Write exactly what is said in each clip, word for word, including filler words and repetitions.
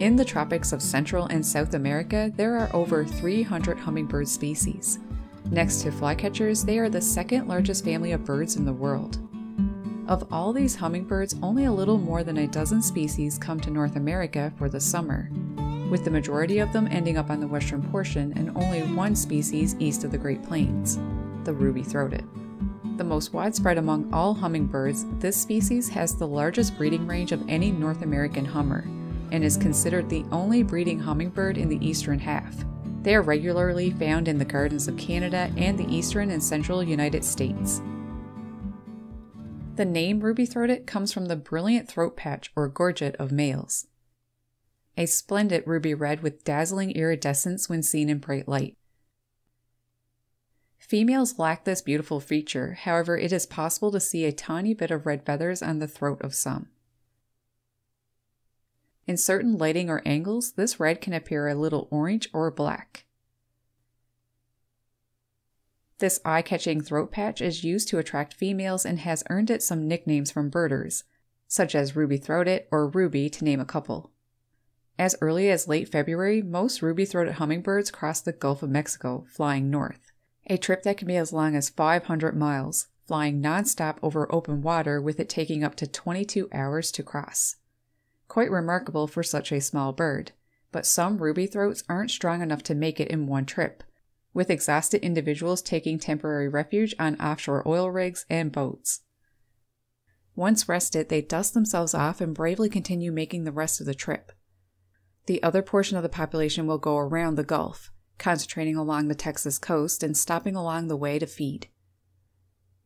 In the tropics of Central and South America, there are over three hundred hummingbird species. Next to flycatchers, they are the second largest family of birds in the world. Of all these hummingbirds, only a little more than a dozen species come to North America for the summer, with the majority of them ending up on the western portion and only one species east of the Great Plains, the ruby-throated. The most widespread among all hummingbirds, this species has the largest breeding range of any North American hummer, and is considered the only breeding hummingbird in the eastern half. They are regularly found in the gardens of Canada and the eastern and central United States. The name ruby-throated comes from the brilliant throat patch or gorget of males, a splendid ruby red with dazzling iridescence when seen in bright light. Females lack this beautiful feature, however it is possible to see a tiny bit of red feathers on the throat of some. In certain lighting or angles, this red can appear a little orange or black. This eye-catching throat patch is used to attract females and has earned it some nicknames from birders, such as ruby-throated or ruby to name a couple. As early as late February, most ruby-throated hummingbirds cross the Gulf of Mexico, flying north, a trip that can be as long as five hundred miles, flying non-stop over open water with it taking up to twenty-two hours to cross. Quite remarkable for such a small bird, but some ruby-throats aren't strong enough to make it in one trip, with exhausted individuals taking temporary refuge on offshore oil rigs and boats. Once rested, they dust themselves off and bravely continue making the rest of the trip. The other portion of the population will go around the Gulf, concentrating along the Texas coast and stopping along the way to feed.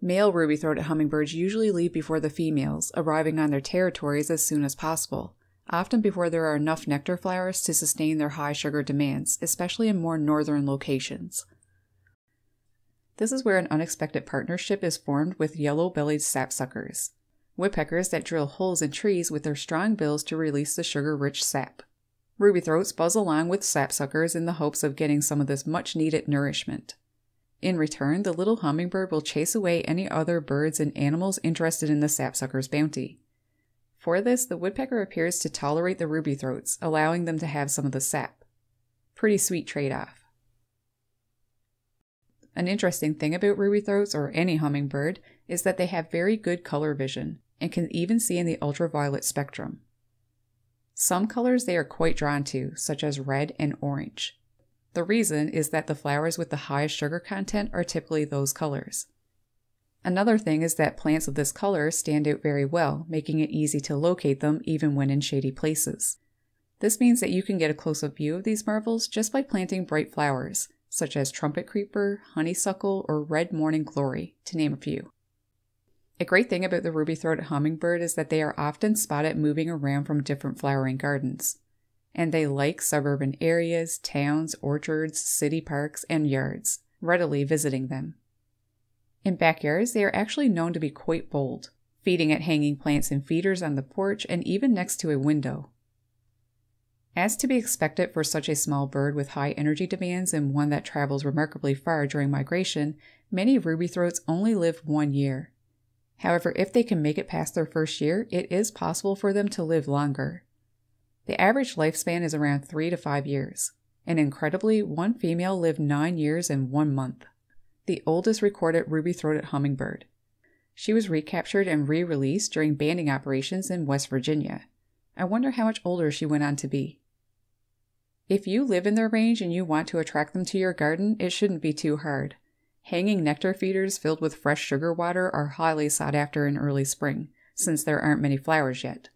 Male ruby-throated hummingbirds usually leave before the females, arriving on their territories as soon as possible, often before there are enough nectar flowers to sustain their high sugar demands, especially in more northern locations. This is where an unexpected partnership is formed with yellow-bellied sapsuckers, woodpeckers that drill holes in trees with their strong bills to release the sugar-rich sap. Ruby-throats buzz along with sapsuckers in the hopes of getting some of this much-needed nourishment. In return, the little hummingbird will chase away any other birds and animals interested in the sapsucker's bounty. For this, the woodpecker appears to tolerate the ruby-throats, allowing them to have some of the sap. Pretty sweet trade-off. An interesting thing about ruby-throats, or any hummingbird, is that they have very good color vision, and can even see in the ultraviolet spectrum. Some colors they are quite drawn to, such as red and orange. The reason is that the flowers with the highest sugar content are typically those colors. Another thing is that plants of this color stand out very well, making it easy to locate them even when in shady places. This means that you can get a close-up view of these marvels just by planting bright flowers, such as trumpet creeper, honeysuckle, or red morning glory, to name a few. A great thing about the ruby-throated hummingbird is that they are often spotted moving around from different flowering gardens, and they like suburban areas, towns, orchards, city parks, and yards, readily visiting them. In backyards, they are actually known to be quite bold, feeding at hanging plants and feeders on the porch and even next to a window. As to be expected for such a small bird with high energy demands and one that travels remarkably far during migration, many ruby-throats only live one year. However, if they can make it past their first year, it is possible for them to live longer. The average lifespan is around three to five years, and incredibly, one female lived nine years and one month, the oldest recorded ruby-throated hummingbird. She was recaptured and re-released during banding operations in West Virginia. I wonder how much older she went on to be. If you live in their range and you want to attract them to your garden, it shouldn't be too hard. Hanging nectar feeders filled with fresh sugar water are highly sought after in early spring, since there aren't many flowers yet.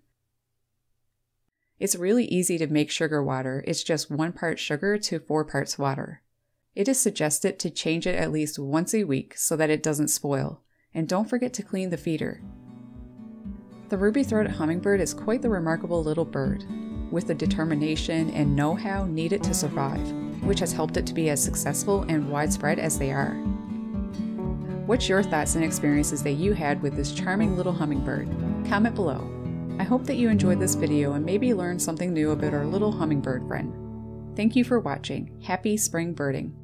It's really easy to make sugar water, it's just one part sugar to four parts water. It is suggested to change it at least once a week so that it doesn't spoil, and don't forget to clean the feeder. The ruby-throated hummingbird is quite the remarkable little bird, with the determination and know-how needed to survive, which has helped it to be as successful and widespread as they are. What's your thoughts and experiences that you had with this charming little hummingbird? Comment below. I hope that you enjoyed this video and maybe learned something new about our little hummingbird friend. Thank you for watching. Happy spring birding!